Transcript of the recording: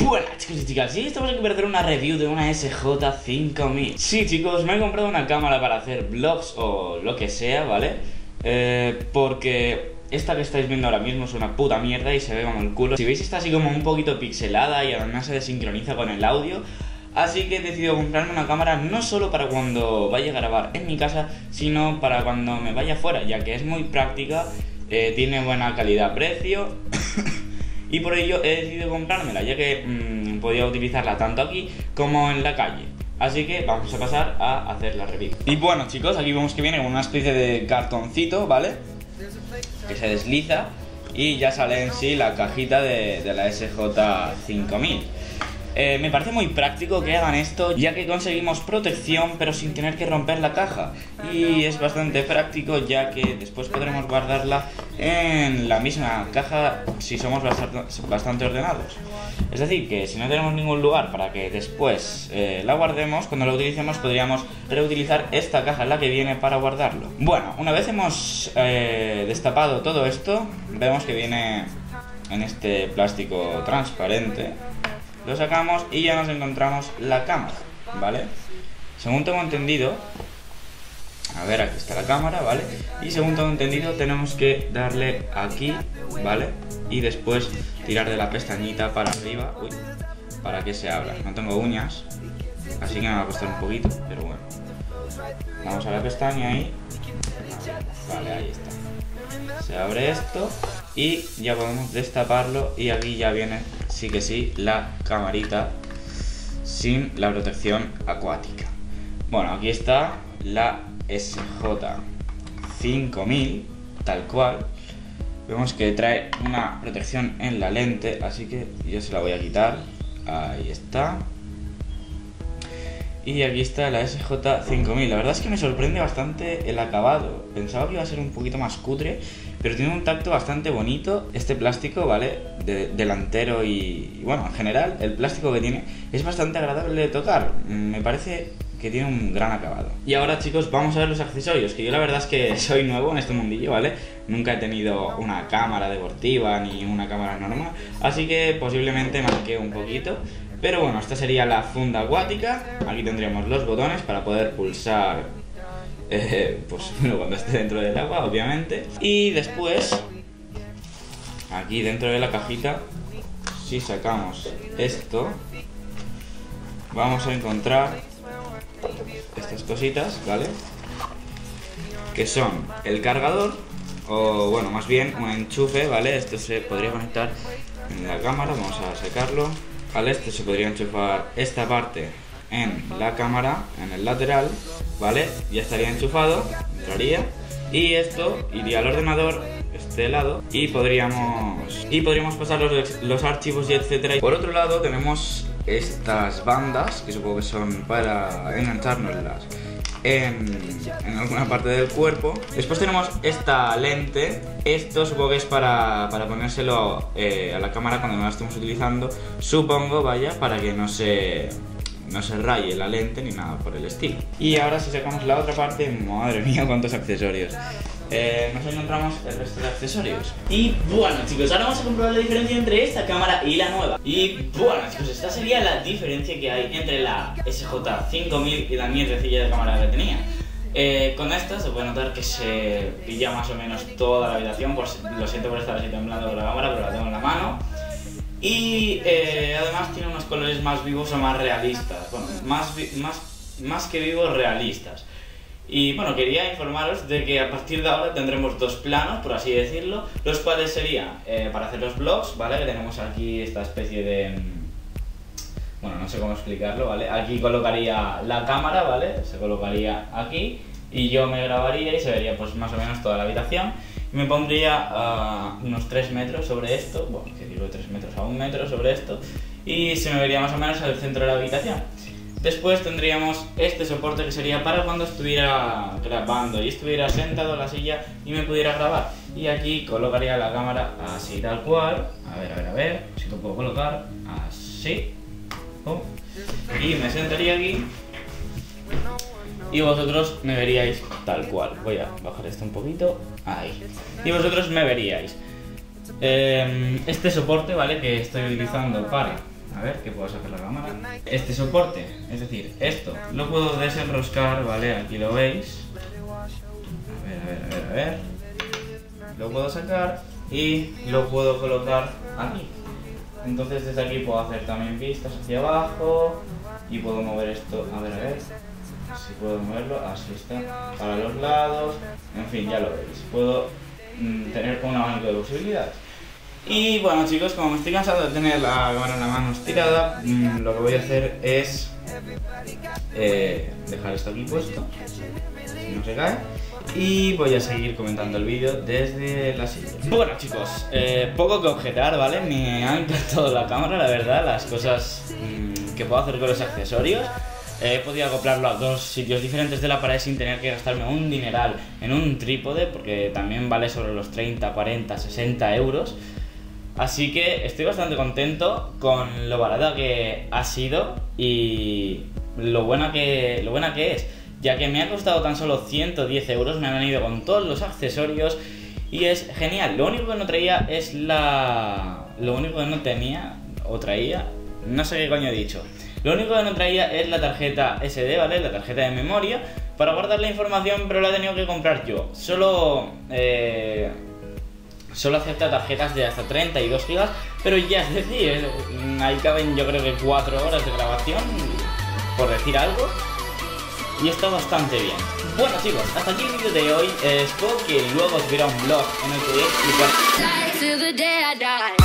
Buenas chicos y chicas, y estamos aquí para hacer una review de una SJ5000. Sí chicos, me he comprado una cámara para hacer vlogs o lo que sea, ¿vale? Porque esta que estáis viendo ahora mismo es una puta mierda y se ve como el culo. Si veis, está así como un poquito pixelada y además se desincroniza con el audio. Así que he decidido comprarme una cámara no solo para cuando vaya a grabar en mi casa, sino para cuando me vaya fuera, ya que es muy práctica, tiene buena calidad-precio. Y por ello he decidido comprármela, ya que podía utilizarla tanto aquí como en la calle. Así que vamos a pasar a hacer la review. Y bueno chicos, aquí vemos que viene con una especie de cartoncito, ¿vale? Que se desliza y ya sale en sí la cajita de la SJ5000. Me parece muy práctico que hagan esto, ya que conseguimos protección pero sin tener que romper la caja. Y es bastante práctico, ya que después podremos guardarla en la misma caja si somos bastante ordenados. Es decir, que si no tenemos ningún lugar para que después la guardemos, cuando la utilicemos podríamos reutilizar esta caja en la que viene para guardarlo. Bueno, una vez hemos destapado todo esto, vemos que viene en este plástico transparente. Lo sacamos y ya nos encontramos la cámara, ¿vale? Según tengo entendido, a ver, aquí está la cámara, ¿vale? Y según tengo entendido tenemos que darle aquí, ¿vale? Y después tirar de la pestañita para arriba, uy, para que se abra. No tengo uñas, así que me va a costar un poquito, pero bueno. Vamos a la pestaña y... vale, ahí está. Se abre esto y ya podemos destaparlo y aquí ya viene, sí que sí, la camarita sin la protección acuática. Bueno, aquí está la SJ5000, tal cual. Vemos que trae una protección en la lente, así que yo se la voy a quitar. Ahí está. Y aquí está la SJ5000, la verdad es que me sorprende bastante el acabado. Pensaba que iba a ser un poquito más cutre, pero tiene un tacto bastante bonito. Este plástico, ¿vale? Delantero y bueno, en general el plástico que tiene es bastante agradable de tocar. Me parece que tiene un gran acabado. Y ahora chicos, vamos a ver los accesorios, que yo la verdad es que soy nuevo en este mundillo, ¿vale? Nunca he tenido una cámara deportiva ni una cámara normal, así que posiblemente manquee un poquito. Pero bueno, esta sería la funda acuática. Aquí tendríamos los botones para poder pulsar pues bueno, cuando esté dentro del agua, obviamente. Y después, aquí dentro de la cajita, si sacamos esto, vamos a encontrar estas cositas, ¿vale? Que son el cargador, o bueno, más bien un enchufe, ¿vale? Esto se podría conectar en la cámara, vamos a sacarlo. Vale, esto se podría enchufar esta parte en la cámara, en el lateral, ¿vale? Ya estaría enchufado, entraría. Y esto iría al ordenador, este lado, y podríamos pasar los archivos y etcétera. Por otro lado tenemos estas bandas, que supongo que son para enganchárnoslas en alguna parte del cuerpo. Después tenemos esta lente. Esto supongo que es para ponérselo a la cámara cuando no la estemos utilizando, supongo, vaya, para que no se raye la lente ni nada por el estilo. Y ahora si sacamos la otra parte, madre mía, cuántos accesorios. Nos encontramos el resto de accesorios. Y bueno chicos, ahora vamos a comprobar la diferencia entre esta cámara y la nueva. Y bueno chicos, esta sería la diferencia que hay entre la SJ5000 y la mierdecilla de cámara que tenía. Con esta se puede notar que se pilla más o menos toda la habitación. Pues lo siento por estar así temblando con la cámara, pero la tengo en la mano. Y además tiene unos colores más vivos o más realistas. Bueno, más que vivos, realistas. Y bueno, quería informaros de que a partir de ahora tendremos dos planos, por así decirlo, los cuales serían para hacer los vlogs, ¿vale? Que tenemos aquí esta especie de... bueno, no sé cómo explicarlo, ¿vale? Aquí colocaría la cámara, ¿vale? Se colocaría aquí y yo me grabaría y se vería pues más o menos toda la habitación. Me pondría a unos 3 metros sobre esto, bueno, que digo 3 metros a 1 metro sobre esto, y se me vería más o menos al centro de la habitación. Después tendríamos este soporte que sería para cuando estuviera grabando y estuviera sentado en la silla y me pudiera grabar. Y aquí colocaría la cámara así, tal cual. A ver, si lo puedo colocar así. Oh. Y me sentaría aquí y vosotros me veríais tal cual. Voy a bajar esto un poquito. Ahí. Y vosotros me veríais. Este soporte, ¿vale? Que estoy utilizando para A ver, que puedo sacar la cámara. Este soporte, es decir, esto lo puedo desenroscar, ¿vale? Aquí lo veis. A ver. Lo puedo sacar y lo puedo colocar aquí. Entonces desde aquí puedo hacer también vistas hacia abajo y puedo mover esto, a ver, si puedo moverlo, así está, para los lados, en fin, ya lo veis. Puedo tener un abanico de posibilidades. Y bueno chicos, como me estoy cansado de tener la cámara en la mano estirada, lo que voy a hacer es dejar esto aquí puesto, si no se cae, y voy a seguir comentando el vídeo desde la silla. Bueno chicos, poco que objetar, ¿vale? Me ha encantado la cámara, la verdad, las cosas que puedo hacer con los accesorios. He podido acoplarlo a dos sitios diferentes de la pared sin tener que gastarme un dineral en un trípode, porque también vale sobre los 30, 40, 60 euros. Así que estoy bastante contento con lo barato que ha sido y lo buena que es, ya que me ha costado tan solo 110 euros, me han venido con todos los accesorios y es genial. Lo único que no traía es la... Lo único que no tenía o traía, no sé qué coño he dicho. Lo único que no traía es la tarjeta SD, ¿vale? La tarjeta de memoria para guardar la información, pero la he tenido que comprar yo. Solo acepta tarjetas de hasta 32 GB, pero ya es decir, ahí caben yo creo que 4 horas de grabación, por decir algo. Y está bastante bien. Bueno chicos, hasta aquí el vídeo de hoy. Espero que luego os viera un vlog en el que voy a explicar